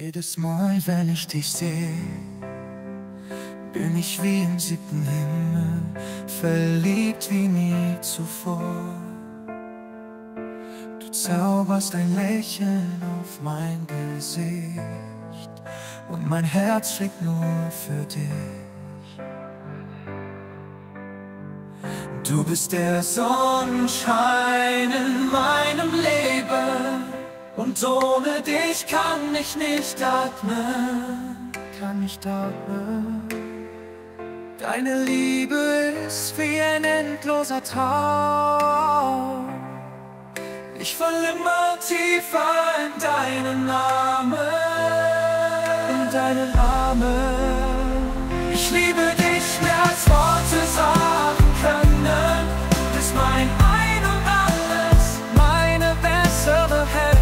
Jedes Mal, wenn ich dich sehe, bin ich wie im siebten Himmel, verliebt wie nie zuvor. Du zauberst ein Lächeln auf mein Gesicht und mein Herz schlägt nur für dich. Du bist der Sonnenschein in meinem Leben. Und ohne dich kann ich nicht atmen, kann nicht atmen. Deine Liebe ist wie ein endloser Traum. Ich falle immer tiefer in deinen Armen, in deinen Armen. Ich liebe dich mehr als Worte sagen können. Du bist mein Ein und Alles, meine bessere Hälfte.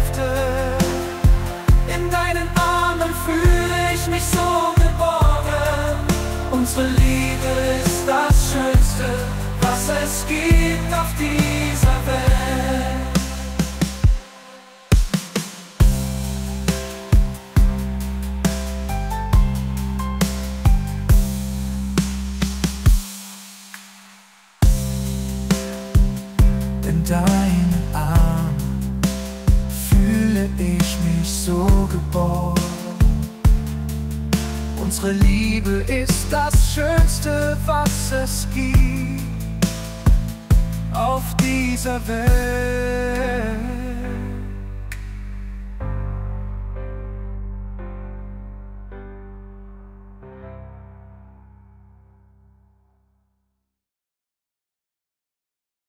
Unsere Liebe ist das Schönste, was es gibt auf dieser Welt. In deinen Armen fühle ich mich so geborgen. Unsere Liebe ist das Schönste, was es gibt auf dieser Welt.